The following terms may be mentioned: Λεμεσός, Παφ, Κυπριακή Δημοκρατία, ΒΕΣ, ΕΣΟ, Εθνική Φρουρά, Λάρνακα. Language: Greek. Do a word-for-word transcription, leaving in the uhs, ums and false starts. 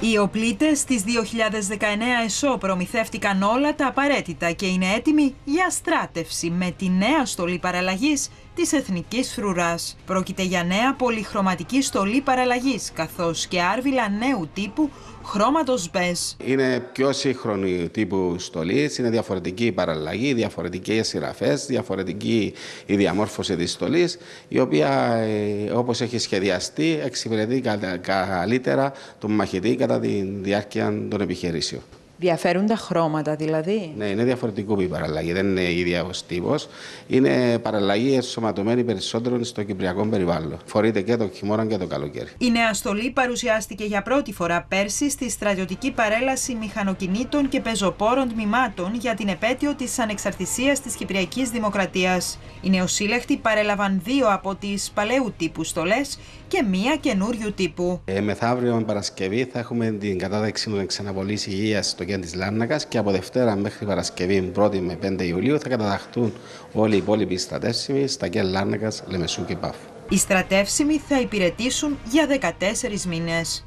Οι οπλίτες της δύο χιλιάδες δεκαεννέα ΕΣΟ προμηθεύτηκαν όλα τα απαραίτητα και είναι έτοιμοι για στράτευση με τη νέα στολή παραλλαγής της Εθνικής Φρουράς. Πρόκειται για νέα πολυχρωματική στολή παραλλαγής, καθώς και άρβιλα νέου τύπου χρώματος ΒΕΣ. Είναι πιο σύγχρονη τύπου στολή, είναι διαφορετική η παραλλαγή, διαφορετικές οι ραφές, διαφορετική η διαμόρφωση της στολής, η οποία όπως έχει σχεδιαστεί εξυπηρετεί καλύτερα τον μαχητή κατά τη διάρκεια των επιχειρήσεων. Διαφέρουν τα χρώματα δηλαδή. Ναι, είναι διαφορετικό η παραλλαγή, δεν είναι ίδιος τύπος. Είναι παραλλαγή ενσωματωμένη περισσότερο στο κυπριακό περιβάλλον. Φορείται και το χειμώνα και το καλοκαίρι. Η νέα στολή παρουσιάστηκε για πρώτη φορά πέρσι στη στρατιωτική παρέλαση μηχανοκινήτων και πεζοπόρων τμήματων για την επέτειο της ανεξαρτησίας της Κυπριακής Δημοκρατίας. Οι νεοσύλλεκτοι παρέλαβαν δύο από τις παλαιού τύπου στολές και μία καινούριου τύπου. Ε, μεθαύριο Παρασκευή θα έχουμε την κατάταξη των εξαναβολής υγείας στο κέντρο της Λάρνακας και από Δευτέρα μέχρι Παρασκευή πρώτη με πέντε Ιουλίου θα καταταχθούν όλοι οι υπόλοιποι στρατεύσιμοι στα κέντρα Λάρνακας, Λεμεσού και Παφ. Οι στρατεύσιμοι θα υπηρετήσουν για δεκατέσσερις μήνες.